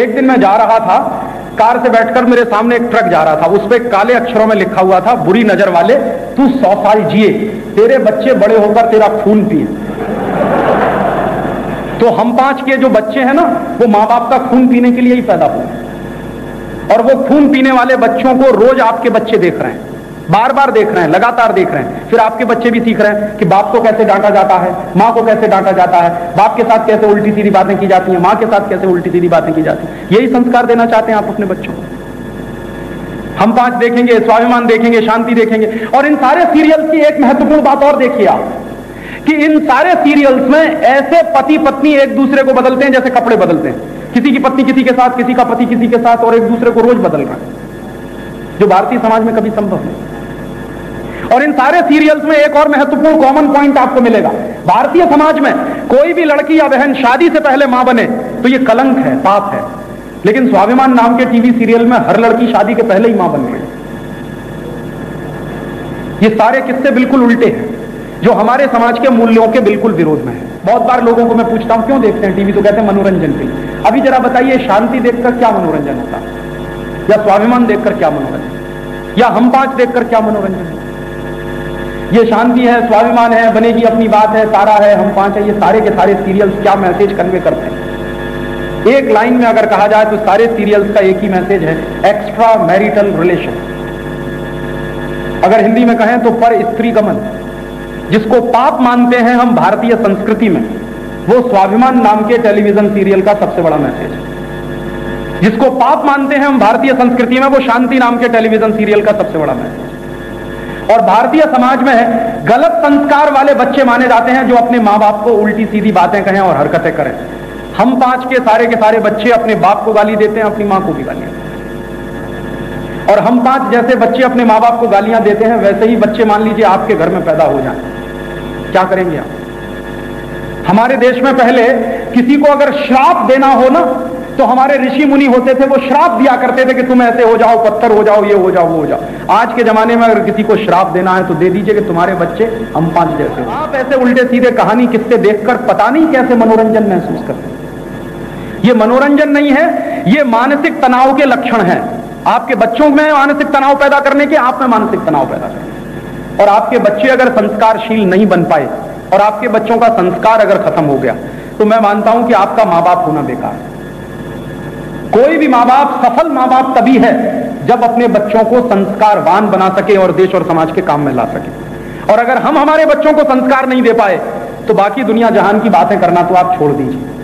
एक दिन मैं जा रहा था, कार से बैठकर मेरे सामने एक ट्रक जा रहा था, उस पर काले अक्षरों में लिखा हुआ था, बुरी नजर वाले तू 100 साल जिए, तेरे बच्चे बड़े होकर तेरा खून पिए। तो हम 5 के जो बच्चे हैं ना, वो माँ बाप का खून पीने के लिए ही पैदा हुए, और वो खून पीने वाले बच्चों को रोज आपके बच्चे देख रहे हैं, बार बार देख रहे हैं, लगातार देख रहे हैं। फिर आपके बच्चे भी सीख रहे हैं कि बाप को कैसे डांटा जाता है, माँ को कैसे डांटा जाता है, बाप के साथ कैसे उल्टी सीधी बातें की जाती हैं, माँ के साथ कैसे उल्टी सीधी बातें की जाती हैं। यही संस्कार देना चाहते हैं आप अपने बच्चों को। हम 5 देखेंगे, स्वाभिमान देखेंगे, शांति देखेंगे। और इन सारे सीरियल्स की एक महत्वपूर्ण बात और देखिए आप, कि इन सारे सीरियल्स में ऐसे पति पत्नी एक दूसरे को बदलते हैं जैसे कपड़े बदलते हैं। किसी की पत्नी किसी के साथ, किसी का पति किसी के साथ, और एक दूसरे को रोज बदल रहा है, जो भारतीय समाज में कभी संभव नहीं। और इन सारे सीरियल्स में एक और महत्वपूर्ण कॉमन पॉइंट आपको मिलेगा, भारतीय समाज में कोई भी लड़की या बहन शादी से पहले मां बने तो यह कलंक है, पाप है। लेकिन स्वाभिमान नाम के टीवी सीरियल में हर लड़की शादी के पहले ही मां बन गई। ये सारे किस्से बिल्कुल उल्टे हैं, जो हमारे समाज के मूल्यों के बिल्कुल विरोध में है। बहुत बार लोगों को मैं पूछता हूं क्यों देखते हैं टीवी, तो कहते हैं मनोरंजन के लिए। अभी जरा बताइए, शांति देखकर क्या मनोरंजन होता है, या स्वाभिमान देखकर क्या मनोरंजन, या हम 5 देखकर क्या मनोरंजन। ये शांति है, स्वाभिमान है, बनेगी अपनी बात है, तारा है, हम 5 है, ये सारे के सारे सीरियल्स क्या मैसेज कन्वे करते हैं। एक लाइन में अगर कहा जाए तो सारे सीरियल्स का एक ही मैसेज है, एक्स्ट्रा मैरिटल रिलेशन। अगर हिंदी में कहें तो पर स्त्री गमन, जिसको पाप मानते हैं हम भारतीय संस्कृति में, वो स्वाभिमान नाम के टेलीविजन सीरियल का सबसे बड़ा मैसेज है। जिसको पाप मानते हैं हम भारतीय संस्कृति में, वो शांति नाम के टेलीविजन सीरियल का सबसे बड़ा मैसेज है। और भारतीय समाज में गलत संस्कार वाले बच्चे माने जाते हैं जो अपने माँ बाप को उल्टी सीधी बातें कहें और हरकतें करें। हम 5 के सारे बच्चे अपने बाप को गाली देते हैं, अपनी माँ को भी गालियां देते हैं। और हम 5 जैसे बच्चे अपने माँ बाप को गालियां देते हैं, वैसे ही बच्चे मान लीजिए आपके घर में पैदा हो जाए, क्या करेंगे आप। हमारे देश में पहले किसी को अगर श्राप देना हो ना, तो हमारे ऋषि मुनि होते थे, वो श्राप दिया करते थे कि तुम ऐसे हो जाओ, पत्थर हो जाओ, ये हो जाओ, वो हो जाओ। आज के जमाने में अगर किसी को श्राप देना है तो दे दीजिए कि तुम्हारे बच्चे हम 5 जैसे हो। आप ऐसे उल्टे सीधे कहानी किस्से देखकर पता नहीं कैसे मनोरंजन महसूस करते हैं। ये मनोरंजन नहीं है, ये मानसिक तनाव के लक्षण है। आपके बच्चों में मानसिक तनाव पैदा करने के, आप में मानसिक तनाव पैदा करने। और आपके बच्चे अगर संस्कारशील नहीं बन पाए, और आपके बच्चों का संस्कार अगर खत्म हो गया, तो मैं मानता हूं कि आपका माँ बाप होना बेकार है। कोई भी माँ बाप सफल माँ बाप तभी है जब अपने बच्चों को संस्कारवान बना सके और देश और समाज के काम में ला सके। और अगर हम हमारे बच्चों को संस्कार नहीं दे पाए, तो बाकी दुनिया जहान की बातें करना तो आप छोड़ दीजिए।